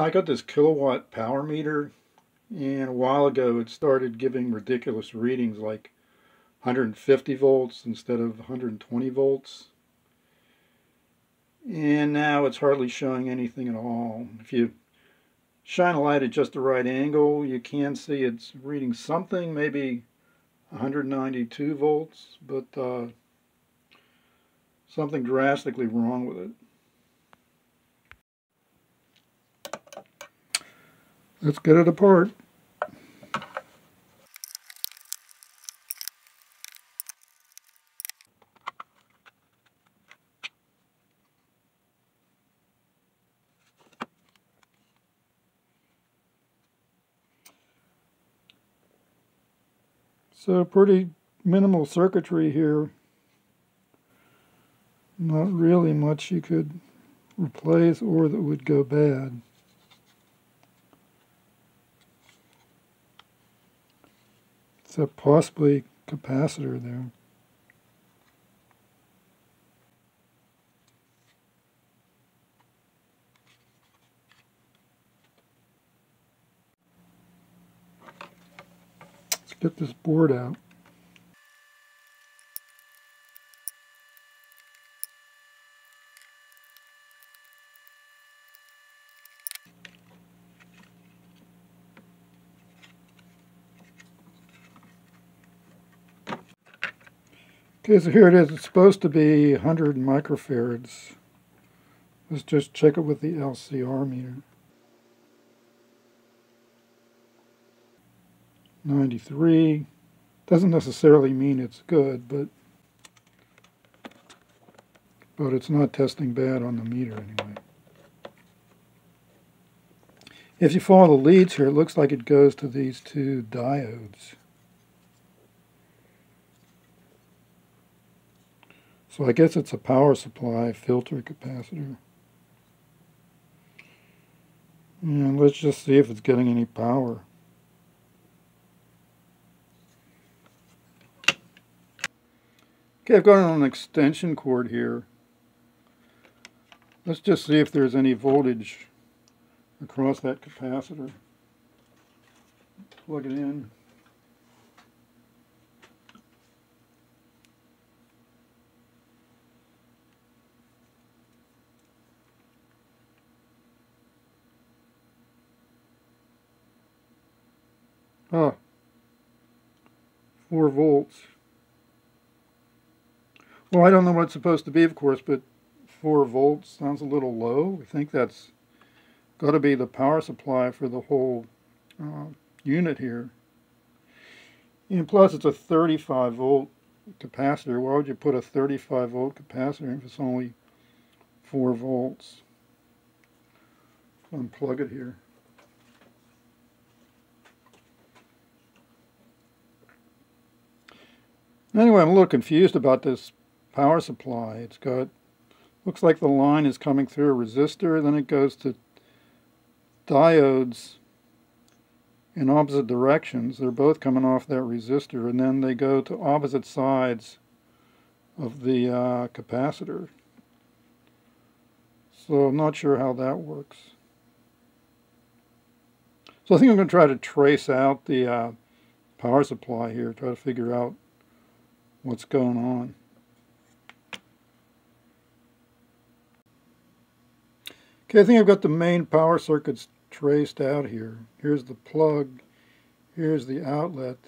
I got this kilowatt power meter, and a while ago it started giving ridiculous readings like 150 volts instead of 120 volts. And now it's hardly showing anything at all. If you shine a light at just the right angle, you can see it's reading something, maybe 192 volts, but something drastically wrong with it. Let's get it apart. So pretty minimal circuitry here. Not really much you could replace or that would go bad. Except possibly capacitor there. Get this board out. Okay, so here it is. It's supposed to be 100 microfarads. Let's just check it with the LCR meter. 93 doesn't necessarily mean it's good, but it's not testing bad on the meter anyway. If you follow the leads here, it looks like it goes to these two diodes. So I guess it's a power supply filter capacitor. And let's just see if it's getting any power. Okay, I've got it on an extension cord here. Let's just see if there's any voltage across that capacitor. Plug it in. Ah, 4 volts. Well, I don't know what it's supposed to be, of course, but 4 volts sounds a little low. I think that's got to be the power supply for the whole unit here. And plus, it's a 35-volt capacitor. Why would you put a 35-volt capacitor if it's only 4 volts? Unplug it here. Anyway, I'm a little confused about this power supply. It's got, looks like the line is coming through a resistor, then it goes to diodes in opposite directions. They're both coming off that resistor, and then they go to opposite sides of the capacitor. So I'm not sure how that works. So I think I'm going to try to trace out the power supply here, try to figure out what's going on. Okay, I think I've got the main power circuits traced out here. Here's the plug, here's the outlet,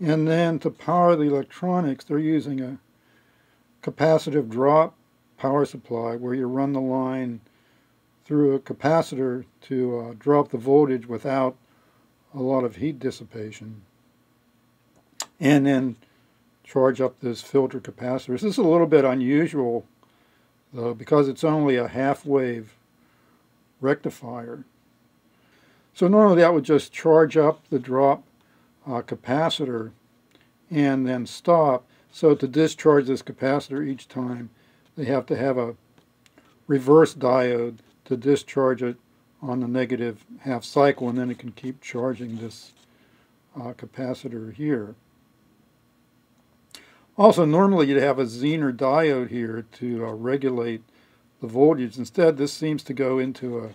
and then to power the electronics they're using a capacitive drop power supply where you run the line through a capacitor to drop the voltage without a lot of heat dissipation, and then charge up this filter capacitor. This is a little bit unusual though, because it's only a half-wave rectifier. So normally that would just charge up the drop capacitor and then stop. So to discharge this capacitor each time, they have to have a reverse diode to discharge it on the negative half cycle, and then it can keep charging this capacitor here. Also, normally you'd have a Zener diode here to regulate the voltage. Instead, this seems to go into a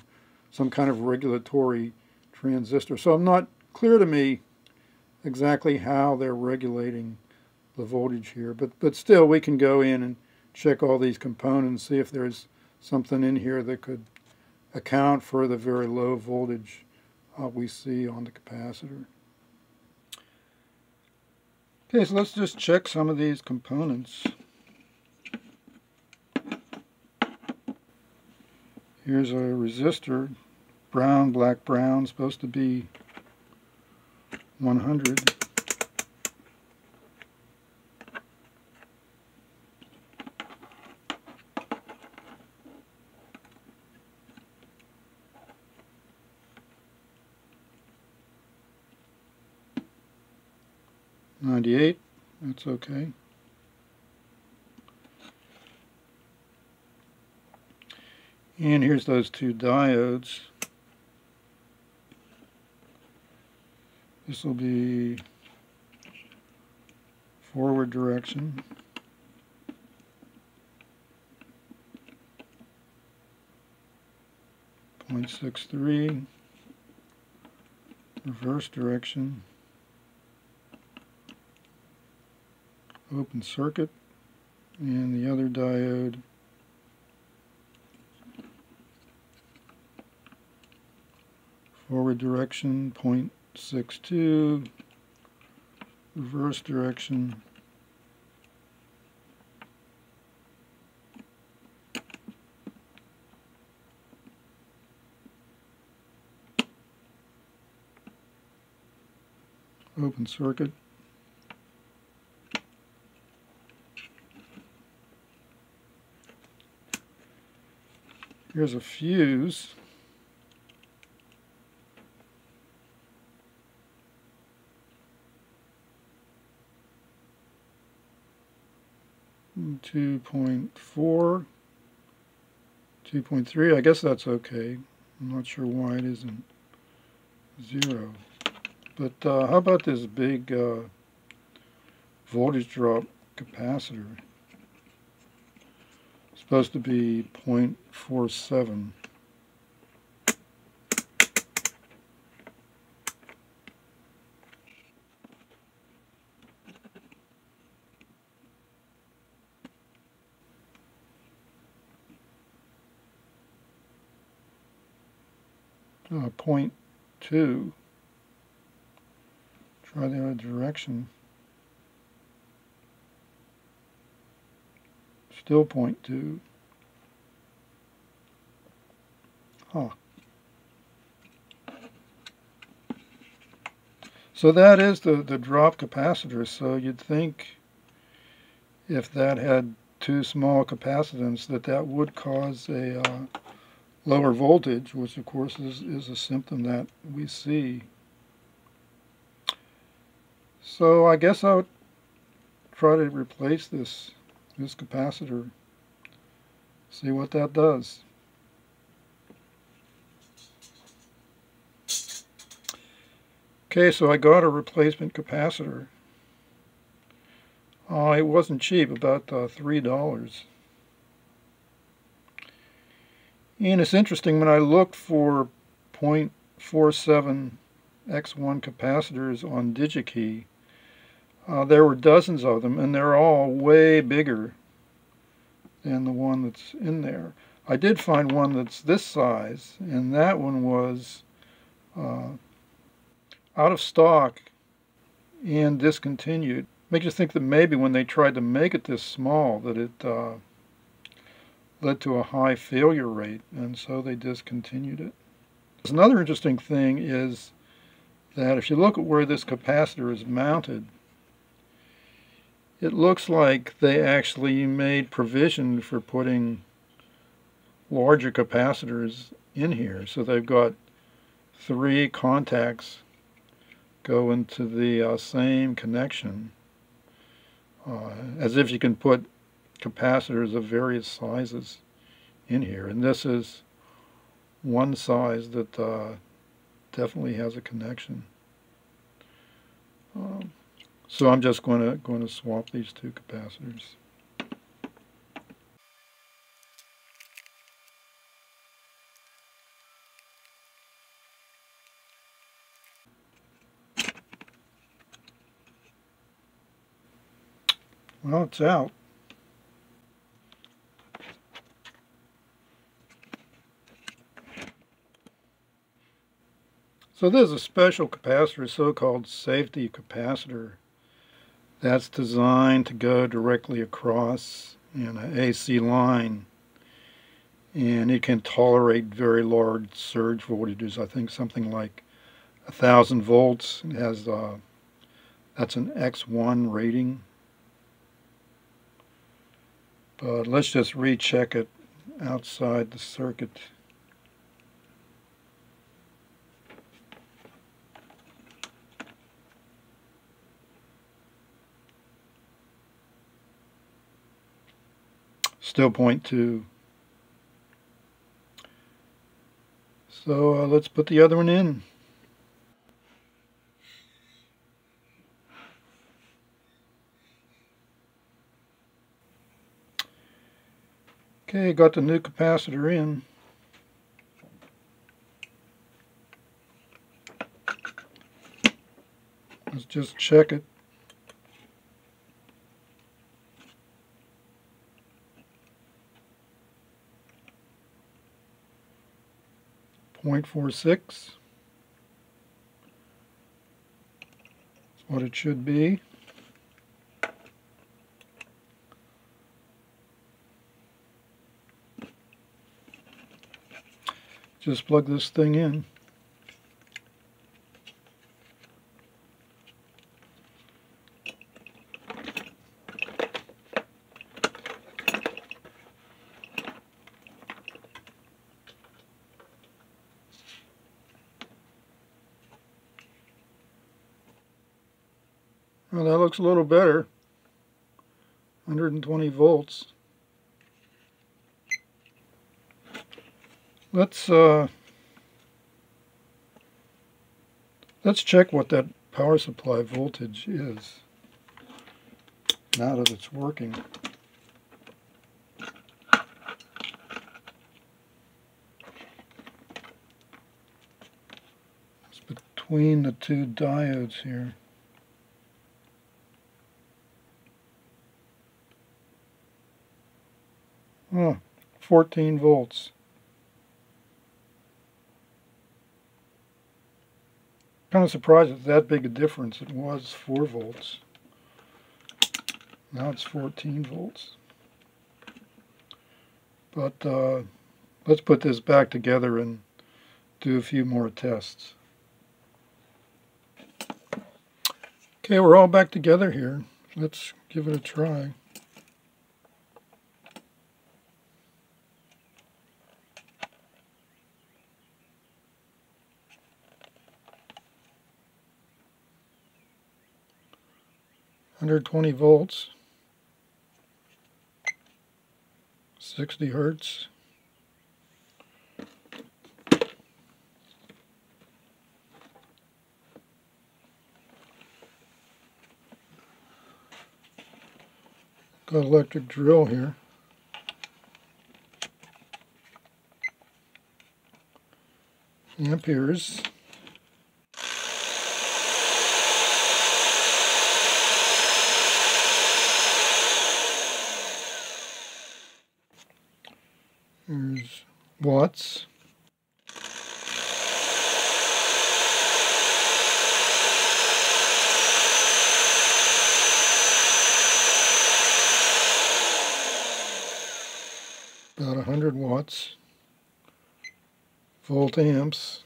some kind of regulatory transistor. So I'm not clear to me exactly how they're regulating the voltage here, but still we can go in and check all these components, see if there's something in here that could account for the very low voltage we see on the capacitor. Okay, so let's just check some of these components. Here's a resistor, brown, black, brown, supposed to be 100. That's okay. And here's those two diodes. This will be forward direction. .63, reverse direction. Open circuit, and the other diode forward direction 0.62, reverse direction 0.62, open circuit. Here's a fuse. And 2.4, 2.3, I guess that's okay. I'm not sure why it isn't 0. But how about this big voltage drop capacitor? Supposed to be 0.47. No, 0.2. Try the other direction. Still 0.2. Huh. So that is the drop capacitor. So you'd think if that had two small capacitance that would cause a lower voltage, which of course is a symptom that we see. So I guess I would try to replace this capacitor, see what that does. Okay, so I got a replacement capacitor. It wasn't cheap, about $3. And it's interesting, when I looked for 0.47 X1 capacitors on DigiKey, there were dozens of them, and they're all way bigger than the one that's in there. I did find one that's this size, and that one was out of stock and discontinued. Makes you think that maybe when they tried to make it this small that it led to a high failure rate, and so they discontinued it. Another interesting thing is that if you look at where this capacitor is mounted, it looks like they actually made provision for putting larger capacitors in here. So they've got three contacts go into the same connection, as if you can put capacitors of various sizes in here. And this is one size that definitely has a connection. So I'm just going to swap these two capacitors. Well, it's out. So there's a special capacitor, so-called safety capacitor, that's designed to go directly across in an AC line, and it can tolerate very large surge voltages. I think something like 1,000 volts. It has that's an X1 rating. But let's just recheck it outside the circuit. Still 0.2. So let's put the other one in. Okay, got the new capacitor in. Let's just check it. Point 0.46. That's what it should be. Just plug this thing in. Well, that looks a little better. 120 volts. Let's check what that power supply voltage is now that it's working. It's between the two diodes here. Oh, 14 volts. Kind of surprised at that big a difference. It was 4 volts. Now it's 14 volts. But let's put this back together and do a few more tests. Okay, we're all back together here. Let's give it a try. Under 20 volts, 60 hertz. Got an electric drill here. Amperes. Here's watts. About 100 watts. Volt amps.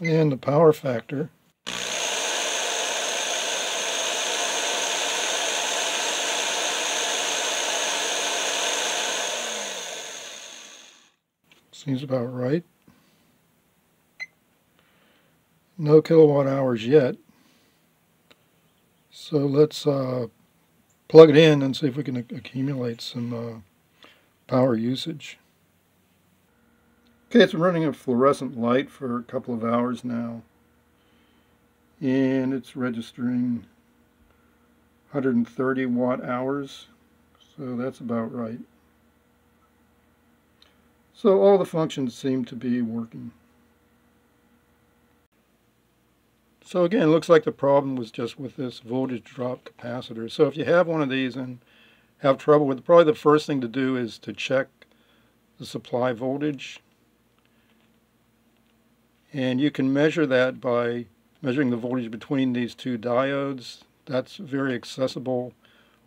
And the power factor. Seems about right. No kilowatt hours yet. So let's plug it in and see if we can accumulate some power usage. Okay, it's running a fluorescent light for a couple of hours now, and it's registering 130 watt hours, so that's about right. So all the functions seem to be working. So again, it looks like the problem was just with this voltage drop capacitor. So if you have one of these and have trouble with it, probably the first thing to do is to check the supply voltage. And you can measure that by measuring the voltage between these two diodes. That's very accessible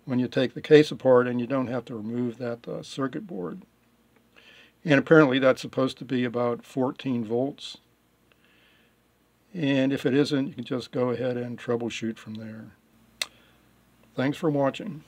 when you take the case apart and you don't have to remove that circuit board. And apparently that's supposed to be about 14 volts. And if it isn't, you can just go ahead and troubleshoot from there. Thanks for watching.